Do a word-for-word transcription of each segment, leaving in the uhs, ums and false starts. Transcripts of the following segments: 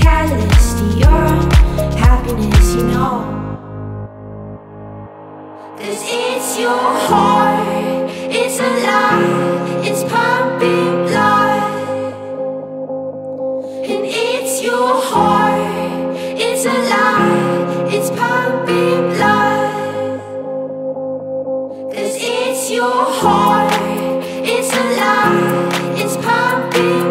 catalyst to your happiness, you know. 'Cause it's your heart, it's alive, it's pumping blood. And it's your heart, it's alive, it's pumping blood. 'Cause it's your heart, it's alive, it's pumping blood.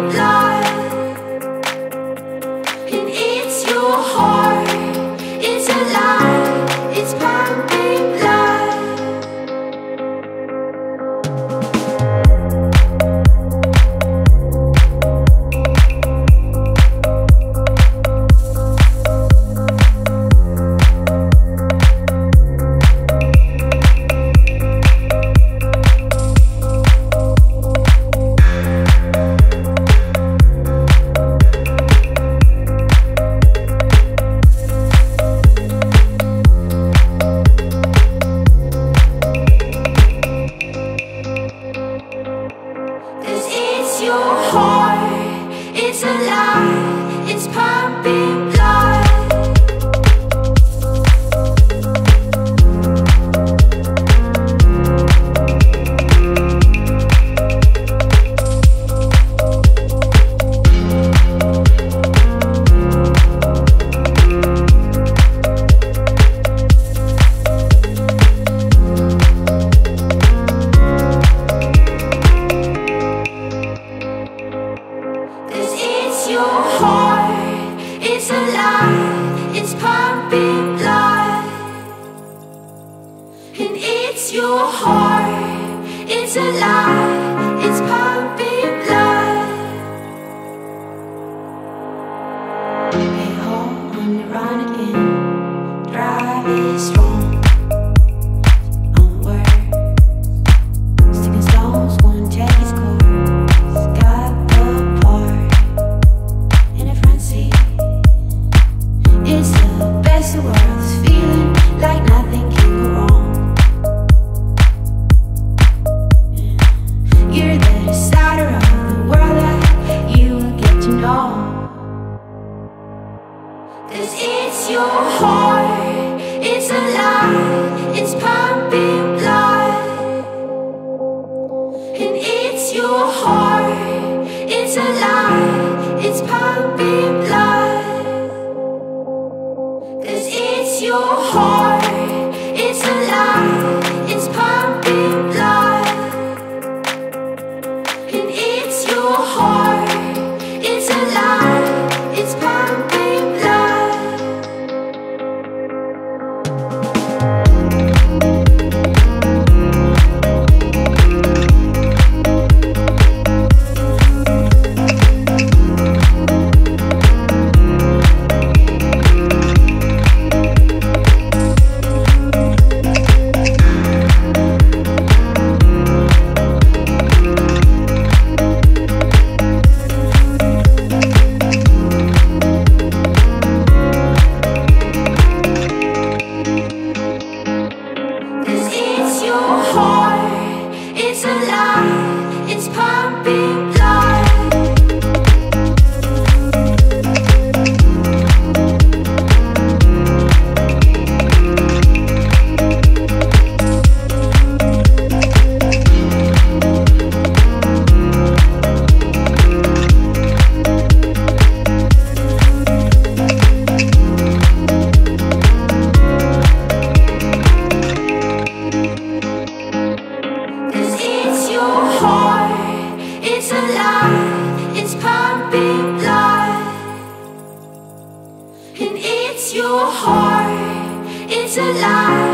It's alive.